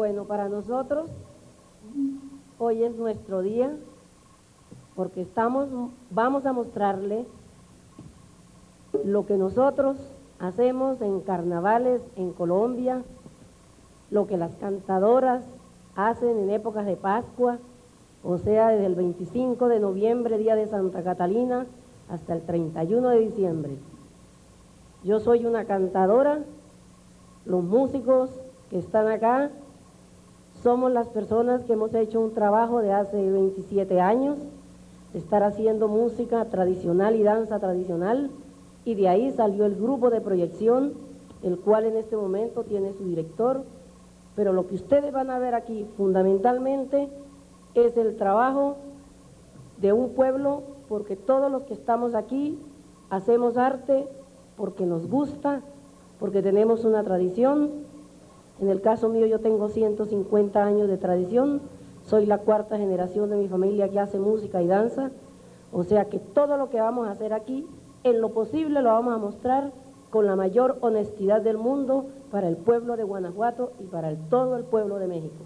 Bueno, para nosotros hoy es nuestro día porque vamos a mostrarle lo que nosotros hacemos en carnavales en Colombia, lo que las cantadoras hacen en épocas de Pascua, o sea, desde el 25 de noviembre, día de Santa Catalina, hasta el 31 de diciembre. Yo soy una cantadora, los músicos que están acá somos las personas que hemos hecho un trabajo de hace 27 años, de estar haciendo música tradicional y danza tradicional, y de ahí salió el grupo de proyección, el cual en este momento tiene su director, pero lo que ustedes van a ver aquí fundamentalmente es el trabajo de un pueblo, porque todos los que estamos aquí hacemos arte porque nos gusta, porque tenemos una tradición. En el caso mío yo tengo 150 años de tradición, soy la cuarta generación de mi familia que hace música y danza, o sea que todo lo que vamos a hacer aquí, en lo posible lo vamos a mostrar con la mayor honestidad del mundo para el pueblo de Guanajuato y para todo el pueblo de México.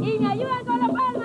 ¡Y me ayudan con las palmas!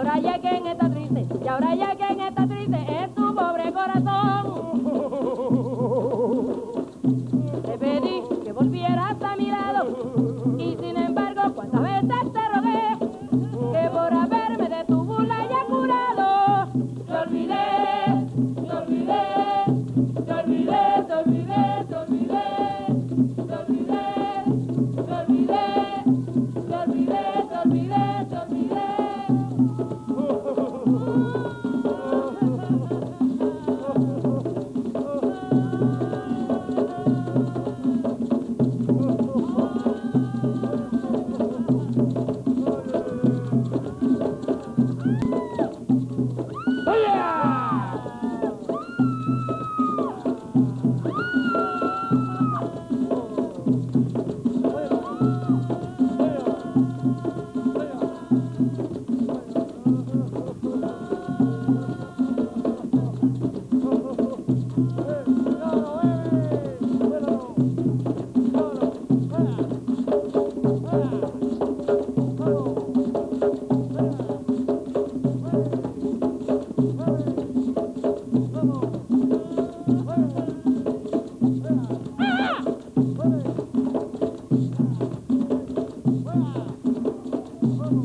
ahora ya quien está triste, y ahora ya quien está triste es tu pobre corazón. Te pedí que volvieras a mi lado y sin embargo cuántas veces te rogué que por haberme de tu burla ya curado. Te olvidé, te olvidé, te olvidé, te olvidé, te olvidé, te olvidé, te olvidé.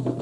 Oh.